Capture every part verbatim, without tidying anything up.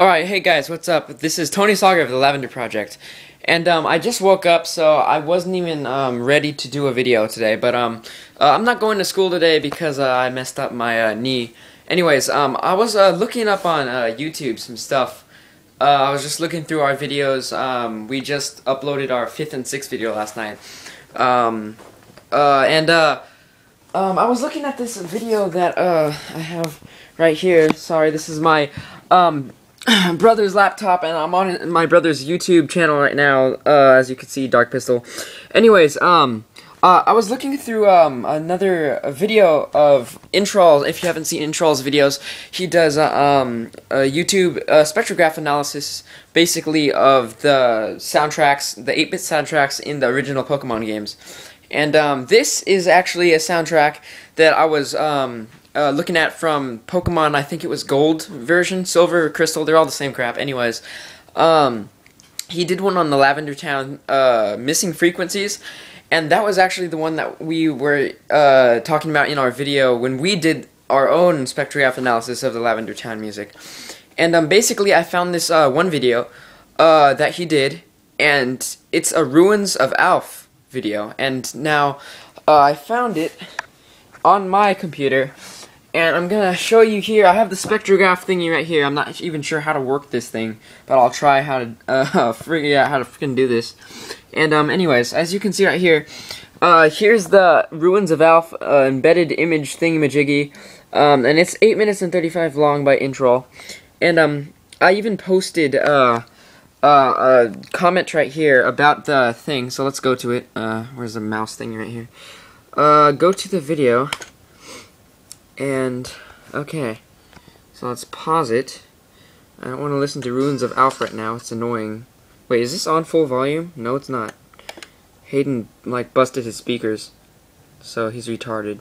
Alright, hey guys, what's up? This is Tony Sager of The Lavender Project. And um, I just woke up, so I wasn't even um, ready to do a video today. But um, uh, I'm not going to school today because uh, I messed up my uh, knee. Anyways, um, I was uh, looking up on uh, YouTube some stuff. Uh, I was just looking through our videos. Um, we just uploaded our fifth and sixth video last night. Um, uh, and uh, um, I was looking at this video that uh, I have right here. Sorry, this is my... Um, brother's laptop, and I'm on my brother's YouTube channel right now, uh, as you can see, Dark Pistol. Anyways, um, uh, I was looking through, um, another video of Intrawl. If you haven't seen Intrawl's videos, he does, uh, um, a YouTube, uh, spectrograph analysis, basically, of the soundtracks, the eight-bit soundtracks in the original Pokemon games. And, um, this is actually a soundtrack that I was, um... Uh, looking at from Pokemon, I think it was Gold version, Silver, Crystal, they're all the same crap. Anyways, um, he did one on the Lavender Town, uh, Missing Frequencies, and that was actually the one that we were uh, talking about in our video when we did our own spectrograph analysis of the Lavender Town music. And um, basically, I found this uh, one video uh, that he did, and it's a Ruins of Alph video. And now, uh, I found it on my computer. And I'm gonna show you here. I have the spectrograph thingy right here. I'm not even sure how to work this thing, but I'll try how to uh, figure out how to freaking do this. And um, anyways, as you can see right here, uh, here's the Ruins of Alph uh, embedded image thingamajiggy, um, and it's eight minutes and thirty-five long by Intrawl. And um, I even posted uh, uh, a comment right here about the thing. So let's go to it. Uh, where's the mouse thing right here? Uh, go to the video. And, okay, so let's pause it. I don't want to listen to Ruins of Alph right now, it's annoying. Wait, is this on full volume? No, it's not. Hayden, like, busted his speakers, so he's retarded.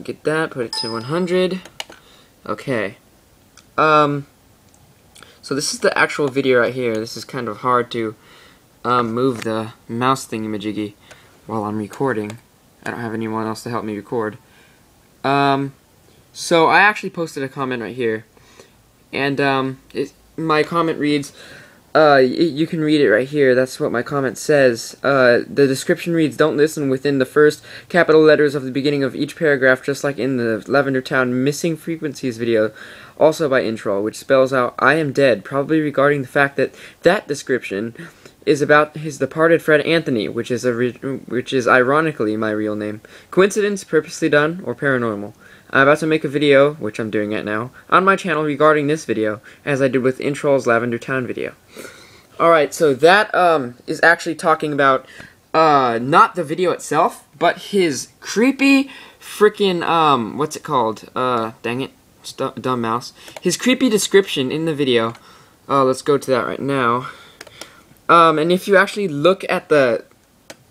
Get that, put it to one hundred. Okay. Um, so this is the actual video right here. This is kind of hard to um, move the mouse thingamajiggy while I'm recording. I don't have anyone else to help me record. Um, so I actually posted a comment right here, and um, it, my comment reads, uh, you can read it right here, that's what my comment says. Uh, the description reads, don't listen within the first capital letters of the beginning of each paragraph, just like in the Lavender Town Missing Frequencies video, also by Intrawl, which spells out, I am dead, probably regarding the fact that that description is about his departed Fred Anthony, which is a re which is ironically my real name. Coincidence, purposely done, or paranormal? I'm about to make a video, which I'm doing right now, on my channel regarding this video, as I did with Intrawl's Lavender Town video. Alright, so that um, is actually talking about uh, not the video itself, but his creepy freaking, um, what's it called? Uh, dang it, st dumb mouse. His creepy description in the video. Uh, let's go to that right now. Um, and if you actually look at the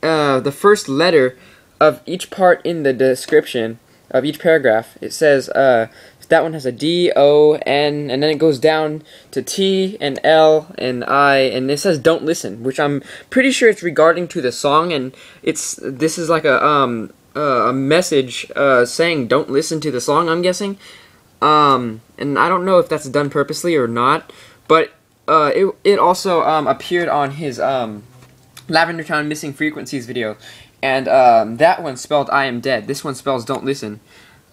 uh, the first letter of each part in the description of each paragraph, it says uh, that one has a D, O, N, and then it goes down to T and L and I, and it says "Don't listen," which I'm pretty sure it's regarding to the song, and it's this is like a um uh, a message uh, saying "Don't listen to the song." I'm guessing, um, and I don't know if that's done purposely or not, but. Uh, it, it also um, appeared on his um, Lavender Town Missing Frequencies video, and um, that one spelled I am dead. This one spells don't listen.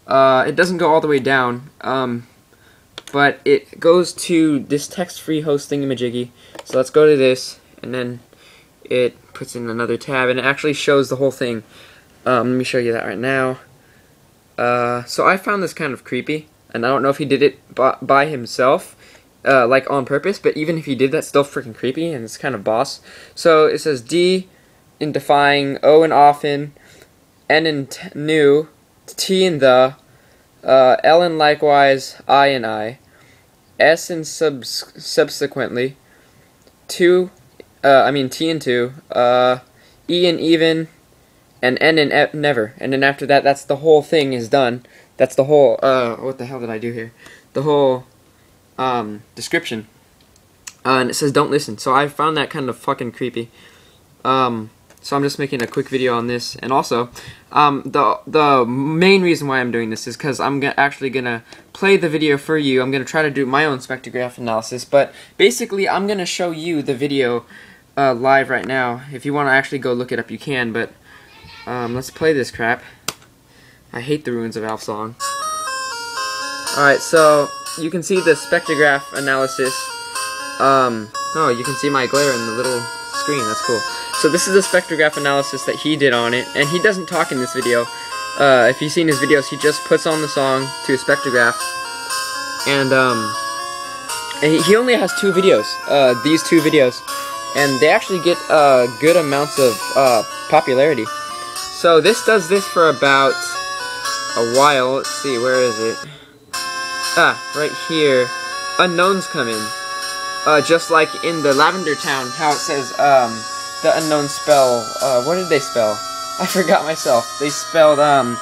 Uh, it doesn't go all the way down, um, but it goes to this text-free host thingamajiggy. So let's go to this, and then it puts in another tab, and it actually shows the whole thing. Um, let me show you that right now. Uh, so I found this kind of creepy, and I don't know if he did it by, by himself. Uh, like on purpose, but even if he did, that's still freaking creepy, and it's kind of boss. So it says D in defying, O in often, N in t new, T in the, uh, L in likewise, I in I, S in subs subsequently, two, uh, I mean T in two, uh, E in even, and N in e never. And then after that, that's the whole thing is done. That's the whole, uh, what the hell did I do here? The whole... Um, description, uh, and it says don't listen. So I found that kind of fucking creepy. Um, So I'm just making a quick video on this. And also, um, the the main reason why I'm doing this is because I'm actually going to play the video for you. I'm going to try to do my own spectrograph analysis. But basically, I'm going to show you the video uh, live right now. If you want to actually go look it up, you can. But um, let's play this crap. I hate the Ruins of Alph song. Alright, so you can see the spectrograph analysis. Um, oh, you can see my glare in the little screen. That's cool. So this is the spectrograph analysis that he did on it, and he doesn't talk in this video. Uh, if you've seen his videos, he just puts on the song to a spectrograph, and um, and he only has two videos. Uh, these two videos, and they actually get uh good amounts of uh popularity. So this does this for about a while. Let's see, where is it? Ah, right here. Unknowns come in. Uh, just like in the Lavender Town, how it says, um, the unknown spell, uh, what did they spell? I forgot myself. They spelled, um,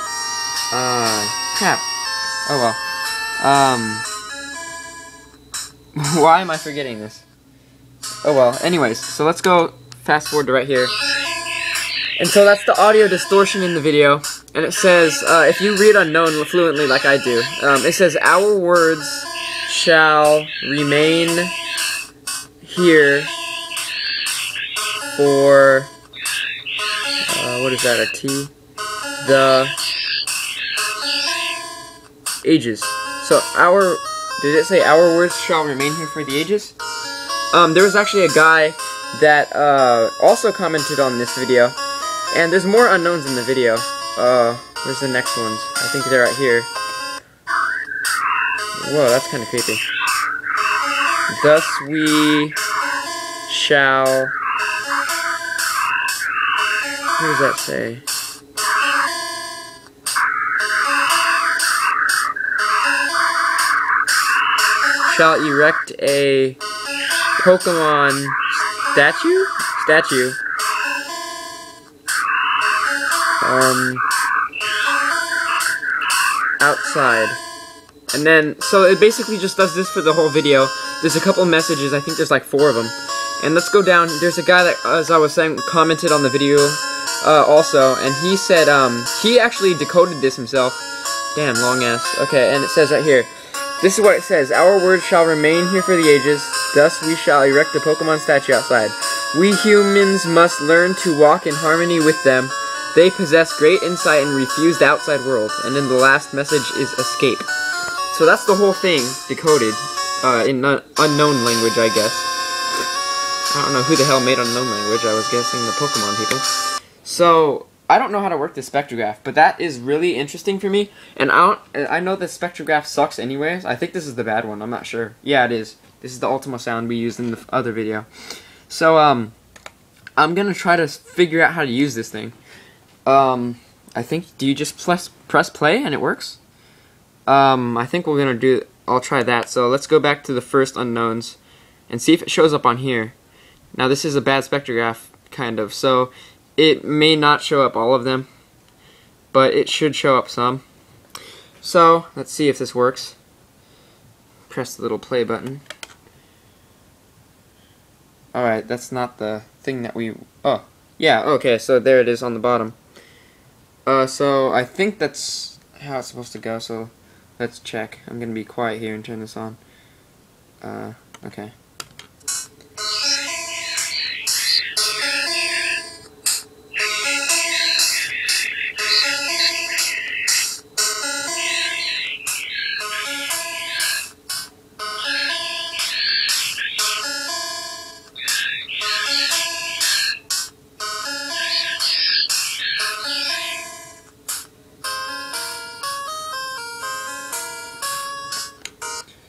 uh, crap. Oh well. Um, why am I forgetting this? Oh well. Anyways, so let's go fast forward to right here. And so that's the audio distortion in the video, and it says, uh, if you read unknown fluently like I do, um, it says, our words shall remain here for, uh, what is that, a T? The ages. So our, did it say our words shall remain here for the ages? Um, there was actually a guy that, uh, also commented on this video, and there's more unknowns in the video. Uh, where's the next ones? I think they're right here. Whoa, that's kind of creepy. Thus we shall, what does that say? Shall erect a Pokemon statue? Statue. Um, outside. And then, so it basically just does this for the whole video. There's a couple messages, I think there's like four of them. And let's go down, there's a guy that, as I was saying, commented on the video uh, also, and he said, um, he actually decoded this himself. Damn, long ass. Okay, and it says right here, this is what it says, our words shall remain here for the ages, thus we shall erect a Pokemon statue outside. We humans must learn to walk in harmony with them. They possess great insight and refuse the outside world. And then the last message is escape. So that's the whole thing, decoded, uh, in un unknown language, I guess. I don't know who the hell made unknown language, I was guessing the Pokemon people. So, I don't know how to work this spectrograph, but that is really interesting for me. And I don't, I know this spectrograph sucks anyways. I think this is the bad one, I'm not sure. Yeah, it is. This is the Ultimo sound we used in the other video. So, um, I'm gonna try to figure out how to use this thing. Um, I think, do you just press, press play and it works? Um, I think we're gonna do, I'll try that. So let's go back to the first unknowns and see if it shows up on here. Now this is a bad spectrograph, kind of, so it may not show up all of them, but it should show up some. So, let's see if this works. Press the little play button. Alright, that's not the thing that we, oh, yeah, okay, so there it is on the bottom. Uh, so I think that's how it's supposed to go, so let's check. I'm gonna be quiet here and turn this on. Uh, okay.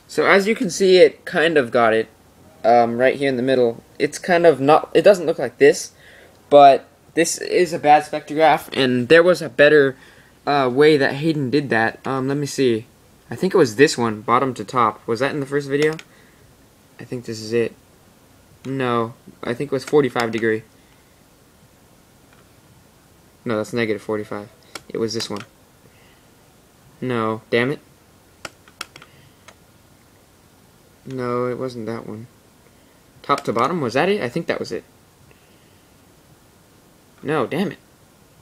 So as you can see, it kind of got it, um, right here in the middle. It's kind of not, it doesn't look like this, but this is a bad spectrograph, and there was a better uh, way that Hayden did that. Um, let me see. I think it was this one, bottom to top. Was that in the first video? I think this is it. No, I think it was forty-five degree. No, that's negative forty-five. It was this one. No, damn it. No, it wasn't that one. Top to bottom, was that it? I think that was it. No, damn it.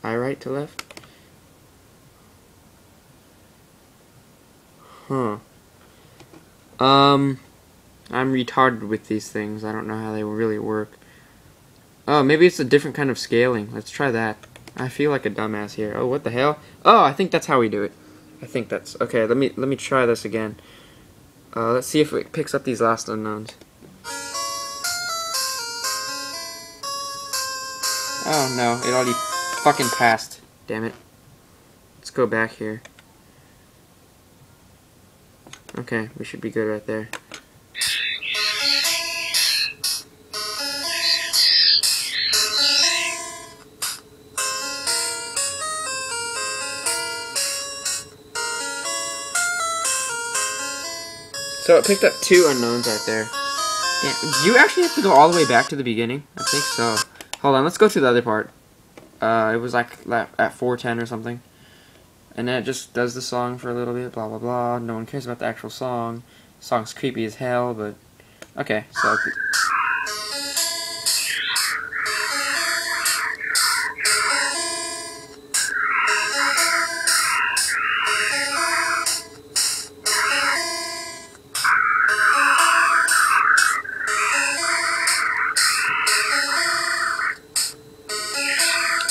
I right to left? Huh. Um, I'm retarded with these things. I don't know how they really work. Oh, maybe it's a different kind of scaling. Let's try that. I feel like a dumbass here. Oh, what the hell? Oh, I think that's how we do it. I think that's... Okay, let me let me try this again. Uh, let's see if it picks up these last unknowns. Oh, no. It already fucking passed. Damn it. Let's go back here. Okay, we should be good right there. So it picked up two unknowns right there. Yeah, you actually have to go all the way back to the beginning? I think so. Hold on, let's go to the other part. Uh, it was like at four ten or something. And then it just does the song for a little bit, blah blah blah. No one cares about the actual song. The song's creepy as hell, but... Okay, so...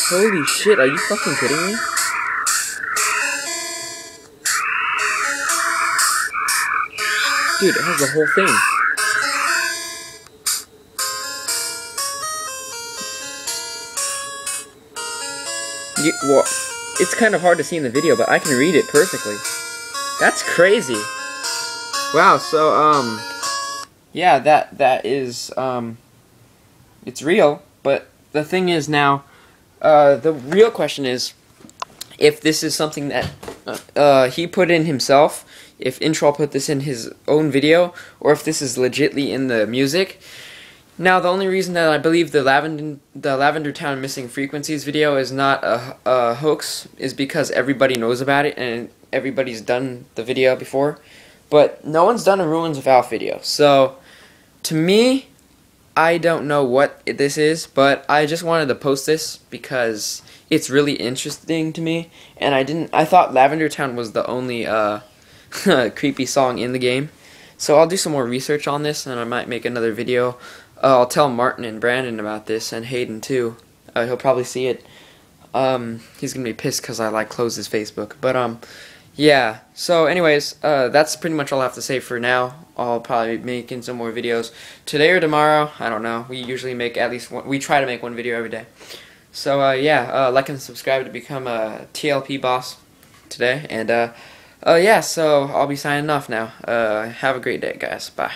Holy shit, are you fucking kidding me? Dude, it has the whole thing. You, well, it's kind of hard to see in the video, but I can read it perfectly. That's crazy. Wow, so, um... yeah, that that is, um... it's real, but the thing is now... Uh, the real question is if this is something that uh, he put in himself, if Intrawl put this in his own video, or if this is legitly in the music. Now, the only reason that I believe the Lavender, the Lavender Town Missing Frequencies video is not a, a hoax is because everybody knows about it and everybody's done the video before. But no one's done a Ruins of Alph video. So, to me... I don't know what this is, but I just wanted to post this because it's really interesting to me, and I didn't. I thought Lavender Town was the only uh, creepy song in the game, so I'll do some more research on this, and I might make another video. Uh, I'll tell Martin and Brandon about this, and Hayden too. Uh, he'll probably see it. Um, he's gonna be pissed because I like closed his Facebook, but um, yeah. So, anyways, uh, that's pretty much all I have to say for now. I'll probably be making some more videos today or tomorrow. I don't know. We usually make at least one. We try to make one video every day. So uh, yeah, uh, like and subscribe to become a T L P boss today. And uh, uh, yeah, so I'll be signing off now. Uh, have a great day, guys. Bye.